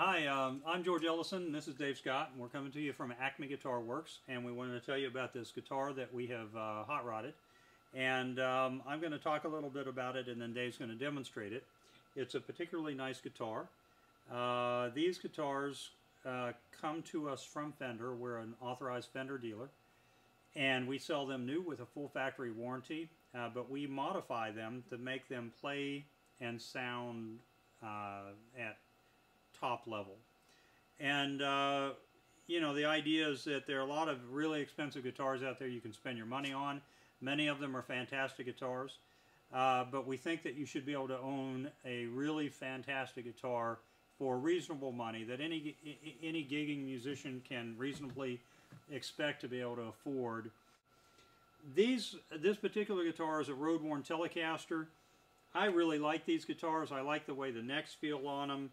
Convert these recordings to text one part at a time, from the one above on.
Hi, I'm George Ellison, and this is Dave Scott, and we're coming to you from Acme Guitar Works, and we wanted to tell you about this guitar that we have hot rodded, and I'm going to talk a little bit about it, and then Dave's going to demonstrate it. It's a particularly nice guitar. These guitars come to us from Fender. We're an authorized Fender dealer, and we sell them new with a full factory warranty, but we modify them to make them play and sound at top level. And you know, the idea is that there are a lot of really expensive guitars out there you can spend your money on. Many of them are fantastic guitars, but we think that you should be able to own a really fantastic guitar for reasonable money that any gigging musician can reasonably expect to be able to afford. This particular guitar is a Road Worn Telecaster. I really like these guitars. I like the way the necks feel on them.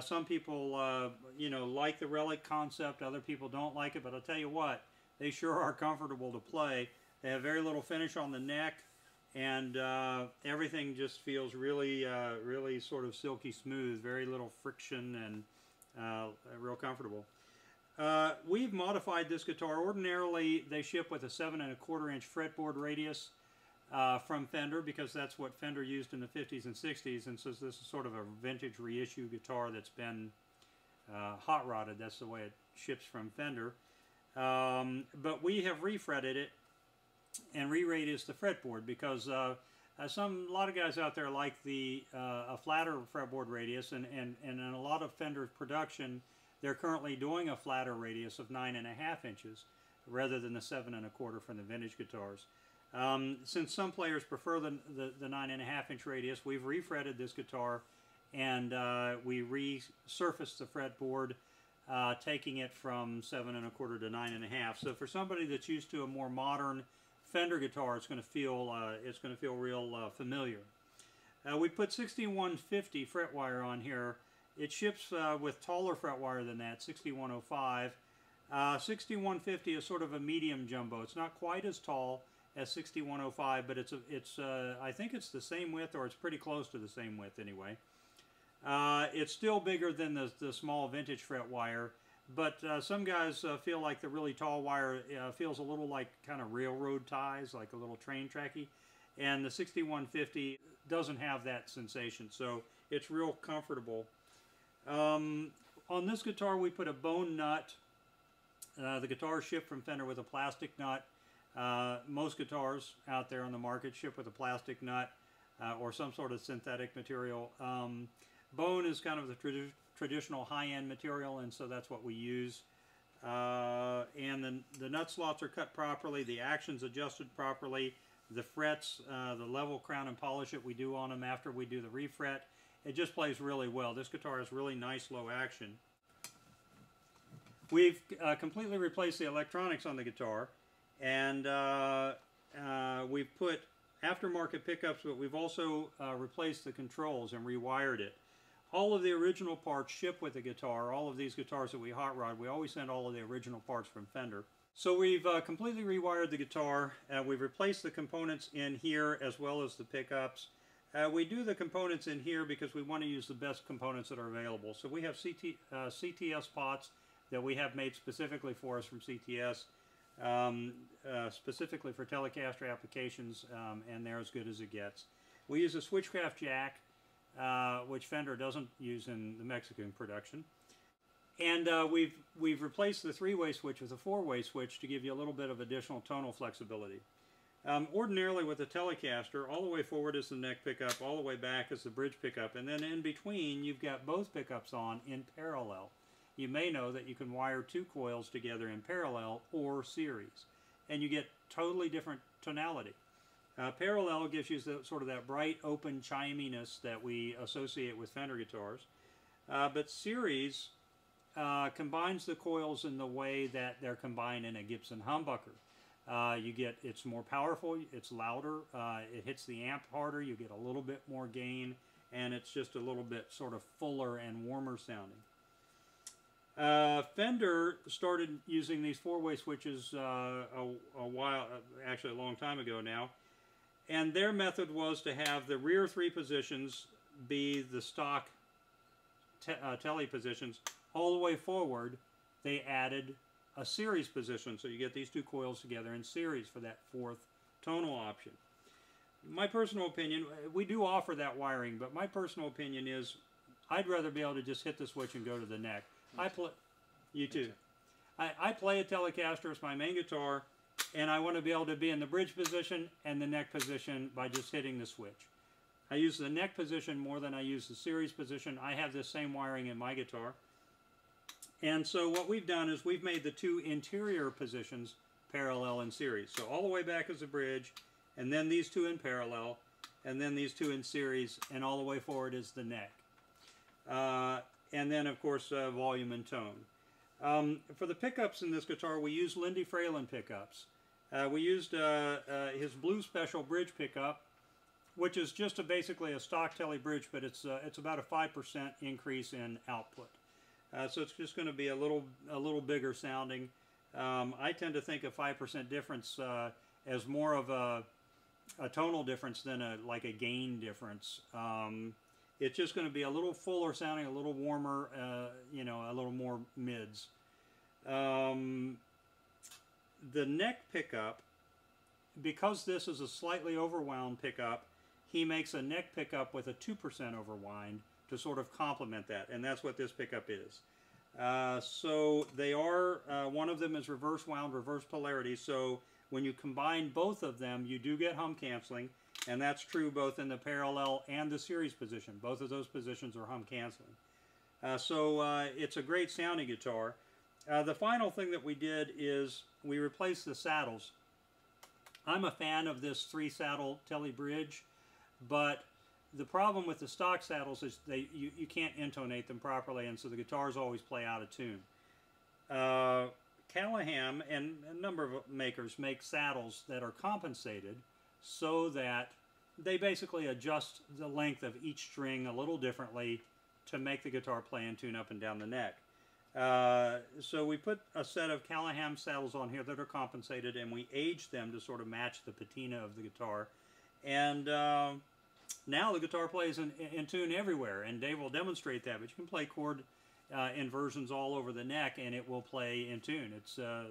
Some people, you know, like the relic concept. Other people don't like it, but I'll tell you what, they sure are comfortable to play. They have very little finish on the neck, and everything just feels really, really sort of silky smooth. Very little friction, and real comfortable. We've modified this guitar. Ordinarily, they ship with a 7¼ inch fretboard radius from Fender, because that's what Fender used in the 50s and 60s, and so this is sort of a vintage reissue guitar that's been hot rodded. That's the way it ships from Fender. But we have refretted it and re-radiused the fretboard, because a lot of guys out there like the a flatter fretboard radius, and in a lot of Fender's production, they're currently doing a flatter radius of 9½ inches rather than the 7¼ from the vintage guitars. Since some players prefer the 9½ inch radius, we've refretted this guitar, and we resurfaced the fretboard, taking it from 7¼ to 9½. So for somebody that's used to a more modern Fender guitar, it's going to feel real familiar. We put 6150 fret wire on here. It ships with taller fret wire than that, 6105. 6150 is sort of a medium jumbo. It's not quite as tall as 6105, but I think it's the same width, or it's pretty close to the same width anyway. It's still bigger than the small vintage fret wire, but some guys feel like the really tall wire feels a little like kind of railroad ties, like a little train tracky, and the 6150 doesn't have that sensation, so it's real comfortable. On this guitar we put a bone nut. The guitar shipped from Fender with a plastic nut. Most guitars out there on the market ship with a plastic nut or some sort of synthetic material. Bone is kind of the traditional high-end material, and so that's what we use. And then the nut slots are cut properly, the action's adjusted properly, the frets, the level, crown, and polish that we do on them after we do the refret. It just plays really well. This guitar has really nice low action. We've completely replaced the electronics on the guitar, and we've put aftermarket pickups, but we've also replaced the controls and rewired it. All of the original parts ship with the guitar. All of these guitars that we hot rod, we always send all of the original parts from Fender. So we've completely rewired the guitar. We've replaced the components in here as well as the pickups. We do the components in here because we want to use the best components that are available. So we have CTS pots that we have made specifically for us from CTS. Specifically for Telecaster applications, and they're as good as it gets. We use a Switchcraft jack, which Fender doesn't use in the Mexican production. And we've replaced the 3-way switch with a 4-way switch to give you a little bit of additional tonal flexibility. Ordinarily with a Telecaster, all the way forward is the neck pickup, all the way back is the bridge pickup, and then in between you've got both pickups on in parallel. You may know that you can wire 2 coils together in parallel or series, and you get totally different tonality. Parallel gives you sort of that bright, open chiminess that we associate with Fender guitars, but series combines the coils in the way that they're combined in a Gibson humbucker. It's more powerful, it's louder, it hits the amp harder, you get a little bit more gain, and it's just a little bit sort of fuller and warmer sounding. Fender started using these 4-way switches actually a long time ago now, and their method was to have the rear 3 positions be the stock tele positions all the way forward, they added a series position, so you get these two coils together in series for that fourth tonal option. My personal opinion, we do offer that wiring, but my personal opinion is I'd rather be able to just hit the switch and go to the neck. I play a Telecaster, it's my main guitar, and I want to be able to be in the bridge position and the neck position by just hitting the switch. I use the neck position more than I use the series position. I have this same wiring in my guitar. And so what we've done is we've made the two interior positions parallel in series. So all the way back is the bridge, and then these two in parallel, and then these two in series, and all the way forward is the neck. And then, of course, volume and tone. For the pickups in this guitar, we use Lindy Fralin pickups. We used his Blue Special bridge pickup, which is just basically a stock tele bridge, but it's about a 5% increase in output. So it's just going to be a little bigger sounding. I tend to think a 5% difference as more of a tonal difference than like a gain difference. It's just going to be a little fuller sounding, a little warmer, you know, a little more mids. The neck pickup, because this is a slightly overwound pickup, he makes a neck pickup with a 2% overwind to sort of complement that, and that's what this pickup is. So they are, one of them is reverse wound, reverse polarity, so when you combine both of them, you do get hum canceling, and that's true both in the parallel and the series position. Both of those positions are hum canceling. So it's a great sounding guitar. The final thing that we did is we replaced the saddles. I'm a fan of this 3-saddle Tele bridge, but the problem with the stock saddles is you can't intonate them properly, and so the guitars always play out of tune. Callaham and a number of makers make saddles that are compensated so that they basically adjust the length of each string a little differently to make the guitar play in tune up and down the neck. So we put a set of Callaham saddles on here that are compensated, and we aged them to sort of match the patina of the guitar. And now the guitar plays in tune everywhere, and Dave will demonstrate that, but you can play chord inversions all over the neck and it will play in tune. It's a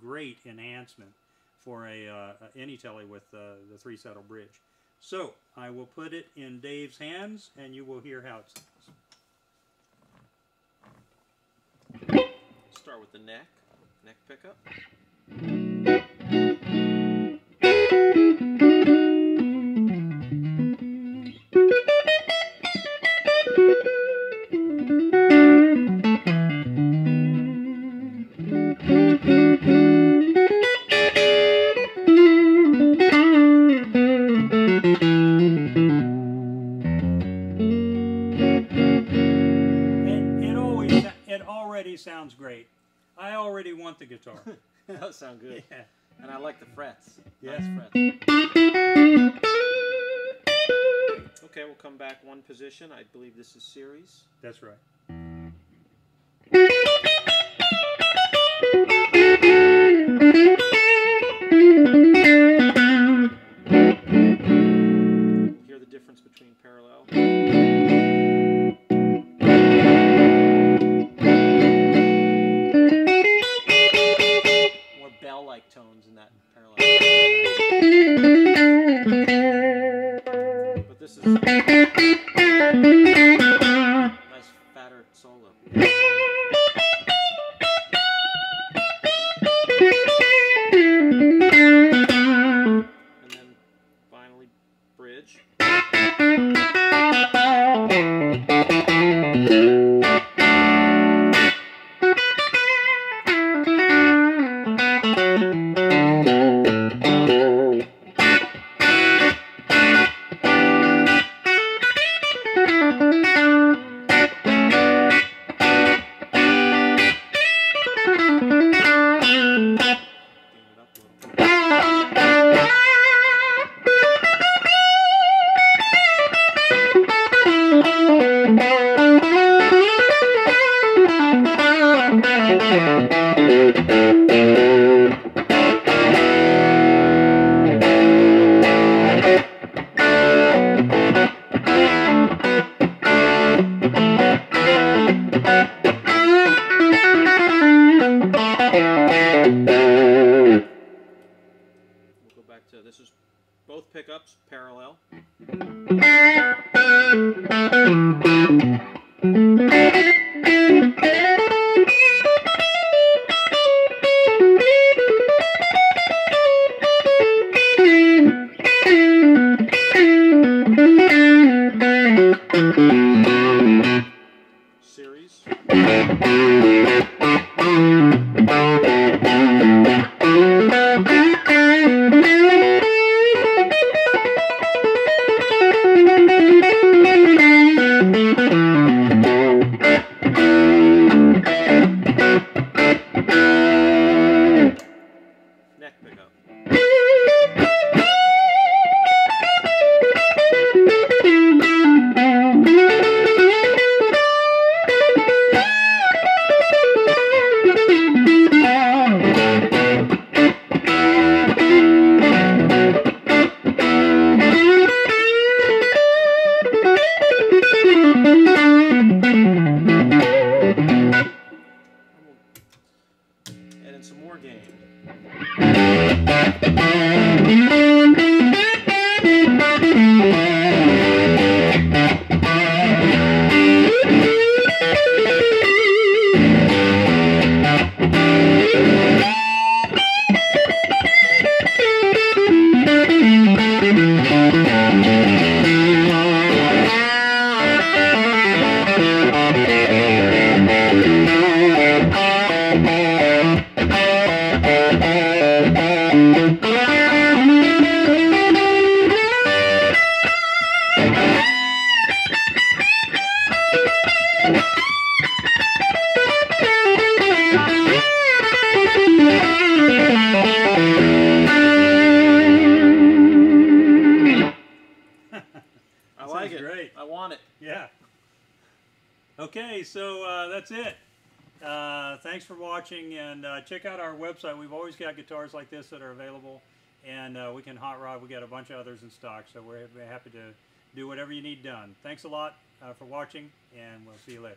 great enhancement for any Tele with the 3-saddle bridge. So I will put it in Dave's hands and you will hear how it sounds. Start with the neck pickup. Sounds great. I already want the guitar. That would sound good. Yeah. And I like the frets. Yes, nice frets. Okay, we'll come back one position. I believe this is series. That's right. Hear the difference between parallel. Bell-like tones in that parallel. But this is a nice fatter solo. And then finally bridge. this is both pickups parallel. Series. Okay, so that's it. Thanks for watching, and check out our website. We've always got guitars like this that are available, and we can hot rod. We got a bunch of others in stock, so we're happy to do whatever you need done. Thanks a lot for watching, and we'll see you later.